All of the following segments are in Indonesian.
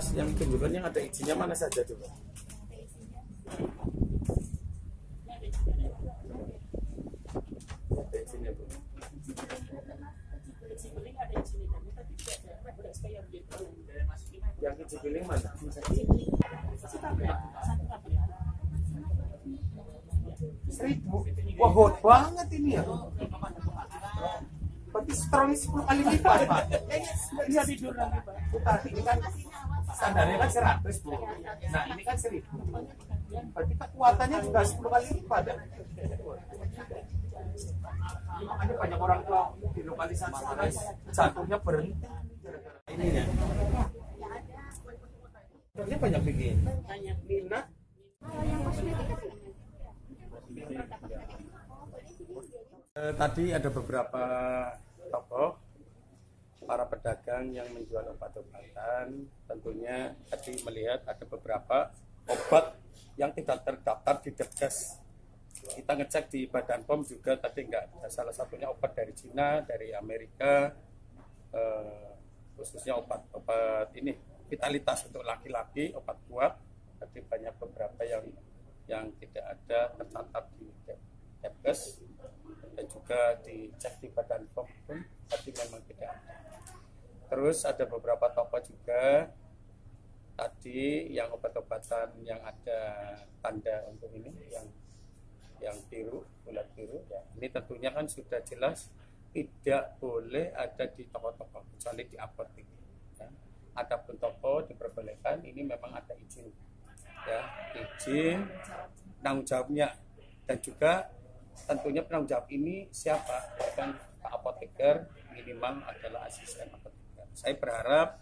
Mas, yang tumbuhan yang ada izinnya mana saja coba? Ada izinnya, Bu. Yang Cibeling mana? Seribu, wah hot banget ini ya. Berarti strong 10 kali lipat, Pak. Nggak bisa tidur lagi, Pak. Berarti ini kan standarnya kan 100, Bu. Nah, ini kan 1000. Berarti kekuatannya juga 10 kali lipat. Ada banyak orang tua di lokalisasi sana, jatuhnya berhenti. Ini ya. Ini banyak bikin. Banyak minat. Yang kosmetik kan tadi ada beberapa tokoh para pedagang yang menjual obat-obatan, tentunya tadi melihat ada beberapa obat yang tidak terdaftar di Depkes. Kita ngecek di Badan POM juga tadi nggak ada, salah satunya obat dari Cina, dari Amerika, khususnya obat-obat ini vitalitas untuk laki-laki, obat kuat. Tapi banyak beberapa yang tidak ada tercatat di Depkes. Dan juga dicek di Badan POM pun tadi memang tidak ada. Terus ada beberapa toko juga tadi yang obat-obatan yang ada tanda untuk ini yang biru, bulat biru ya. Ini tentunya kan sudah jelas tidak boleh ada di toko-toko kecuali di apotek. Ya. Adapun toko diperbolehkan, ini memang ada izin ya, izin tanggung jawabnya dan juga tentunya penanggung jawab ini siapa? Bukan Pak Apoteker, minimal adalah asisten apoteker. Saya berharap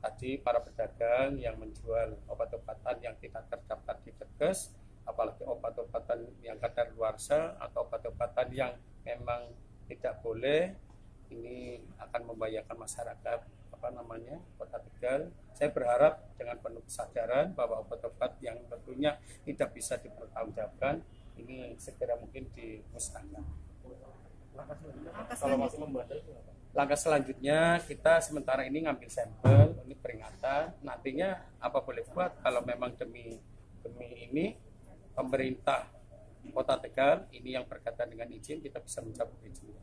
tadi para pedagang yang menjual obat-obatan yang tidak terdaftar di Depkes, apalagi obat-obatan yang kadaluarsa atau obat-obatan yang memang tidak boleh, ini akan membahayakan masyarakat Kota Tegal. Saya berharap dengan penuh kesadaran bahwa obat-obat yang tentunya tidak bisa dipertanggungjawabkan ini segera mungkin dimusnahkan. Langkah selanjutnya kita sementara ini ngambil sampel, ini peringatan. Nantinya apa boleh buat kalau memang demi ini pemerintah Kota Tegal ini yang berkaitan dengan izin kita bisa mencabut izin.